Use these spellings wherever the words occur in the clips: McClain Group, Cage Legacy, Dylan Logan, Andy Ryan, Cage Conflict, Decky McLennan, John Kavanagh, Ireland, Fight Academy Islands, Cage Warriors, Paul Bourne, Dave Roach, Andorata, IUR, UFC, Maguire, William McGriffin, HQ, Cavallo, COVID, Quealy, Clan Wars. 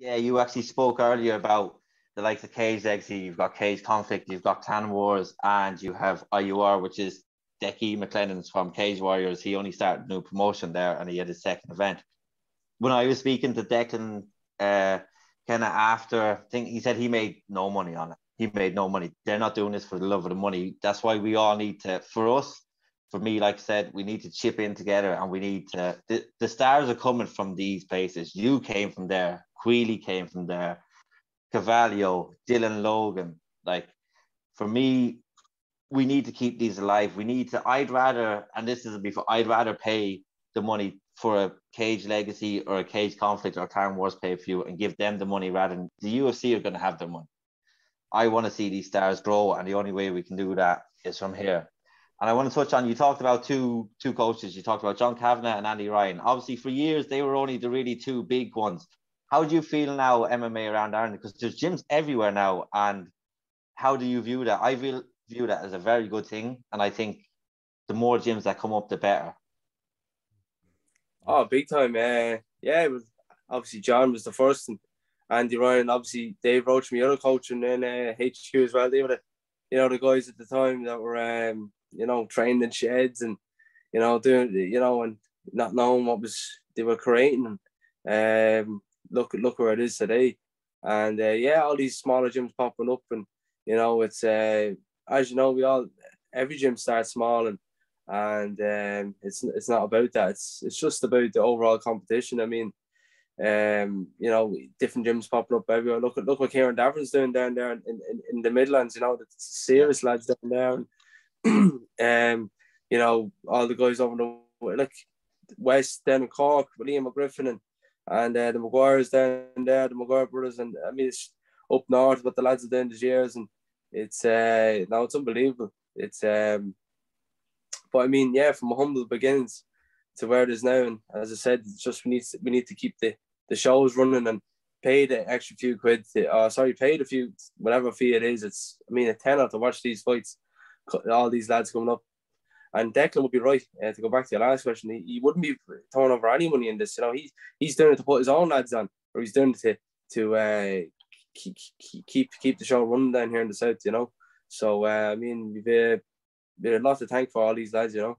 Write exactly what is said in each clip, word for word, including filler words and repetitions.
Yeah, you actually spoke earlier about the likes of Cage Legacy, you've got Cage Conflict, you've got Clan Wars, and you have I U R, which is Decky McLennan's from Cage Warriors. He only started a new promotion there, and he had his second event. When I was speaking to Declan, uh, kind of after, I think he said he made no money on it. He made no money. They're not doing this for the love of the money. That's why we all need to, for us, for me, like I said, we need to chip in together, and we need to, the, the stars are coming from these places. You came from there. Quealy came from there. Cavallo, Dylan Logan. Like, for me, we need to keep these alive. We need to, I'd rather, and this is before, I'd rather pay the money for a Cage Legacy or a Cage Conflict or Clan Wars pay-per-view and give them the money rather than the U F C are going to have their money. I want to see these stars grow, and the only way we can do that is from here. And I want to touch on, you talked about two two coaches. You talked about John Kavanagh and Andy Ryan. Obviously, for years, they were only the really two big ones. How do you feel now, M M A around Ireland? Because there's gyms everywhere now. And how do you view that? I feel, view that as a very good thing. And I think the more gyms that come up, the better. Oh, big time. Uh, yeah, it was, obviously, John was the first. And Andy Ryan, obviously, Dave Roach, my other coach, and then uh, H Q as well. They were the, you know, the guys at the time that were... Um, you know, training in sheds and, you know, doing, you know, and not knowing what was they were creating. And um, look, look where it is today. And, uh, yeah, all these smaller gyms popping up. And, you know, it's, uh, as you know, we all, every gym starts small. And, and um, it's it's not about that. It's, it's just about the overall competition. I mean, um, you know, different gyms popping up everywhere. Look, look what Kieran Davern's doing down there in, in, in the Midlands, you know, the serious lads down there. And, um, you know, all the guys over the like West, down in Cork, William McGriffin, and and uh, the Maguires down there, the Maguire brothers, and I mean it's up north, but the lads are down these years, and it's uh, no, it's unbelievable. It's um, but I mean, yeah, from humble beginnings to where it is now, and as I said, it's just we need to, we need to keep the the shows running and pay the extra few quid. To, uh, sorry, pay the few whatever fee it is. It's I mean a tenner to watch these fights. All these lads coming up, and Declan would be right. Uh, to go back to your last question, he, he wouldn't be throwing over any money in this. You know, he's he's doing it to put his own lads on, or he's doing it to to uh, keep keep keep the show running down here in the south. You know, so uh, I mean, we've uh, we're a lot to thank for all these lads. You know,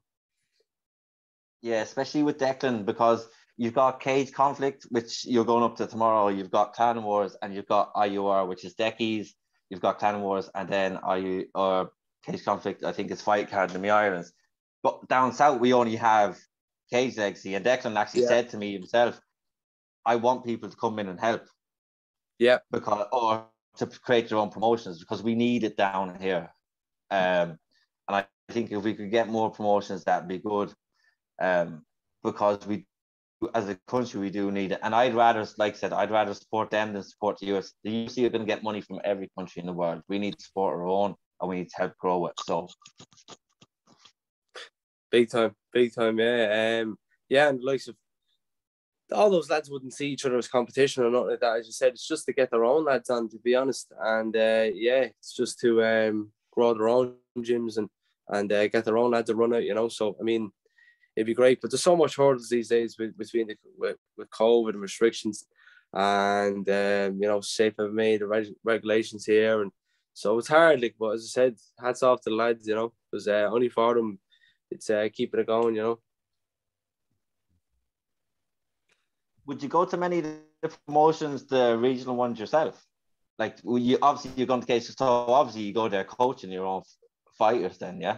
yeah, especially with Declan, because you've got Cage Conflict, which you're going up to tomorrow. You've got Clan Wars, and you've got I U R, which is Decky's. You've got Clan Wars, and then I U R. Cage Conflict, I think it's Fight Academy Islands. But down south, we only have Cage Legacy. And Declan actually yeah. said to me himself, I want people to come in and help. Yeah. Because, or to create their own promotions, because we need it down here. Um, and I think if we could get more promotions, that'd be good. Um, because we, as a country, we do need it. And I'd rather, like I said, I'd rather support them than support the U S. The U F C are going to get money from every country in the world. We need to support our own. And we need to help grow it. So big time, big time, yeah. Um yeah, and the likes of all those lads wouldn't see each other as competition or nothing like that. As you said, it's just to get their own lads on, to be honest. And uh yeah, it's just to um grow their own gyms and and uh, get their own lads to run out, you know. So I mean it'd be great. But there's so much hurdles these days with between the with, with COVID and restrictions and um, you know, safe M M A, the reg regulations here and so it's hard, like, but as I said, hats off to the lads, you know, because uh, only for them, it's uh, keeping it going, you know. Would you go to many of the promotions, the regional ones yourself? Like, you obviously, you're going to Cage, so obviously you go there coaching your own fighters then, yeah?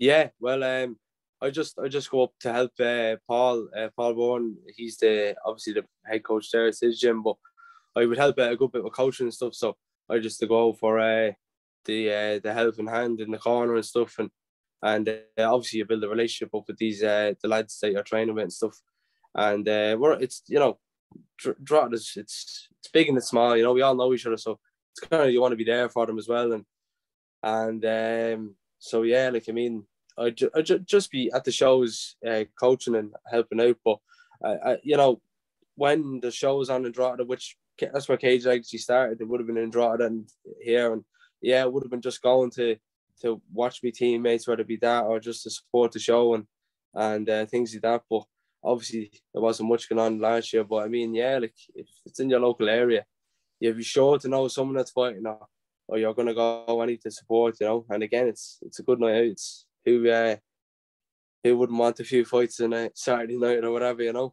Yeah, well, um, I just I just go up to help uh, Paul, uh, Paul Bourne. He's the obviously the head coach there at his gym, but I would help uh, a good bit with coaching and stuff, so I just to go for uh, the uh, the helping hand in the corner and stuff, and and uh, obviously you build a relationship up with these uh, the lads that you're training with and stuff, and uh, we're it's you know, dr it's it's big and it's small, you know, we all know each other, so it's kind of you want to be there for them as well, and and um, so yeah, like I mean, I ju I ju just be at the shows, uh, coaching and helping out, but uh, I, you know, when the show's on Andorata, which that's where Cage Legacy started. It would have been in Andorata and here, and yeah, it would have been just going to to watch my teammates, whether it be that or just to support the show and and uh, things like that. But obviously there wasn't much going on last year, but I mean, yeah, like if it's in your local area, you'll be sure to know someone that's fighting, or, or you're going to go, I need to support, you know. And again, it's it's a good night out. It's who, uh, who wouldn't want a few fights on a Saturday night or whatever, you know.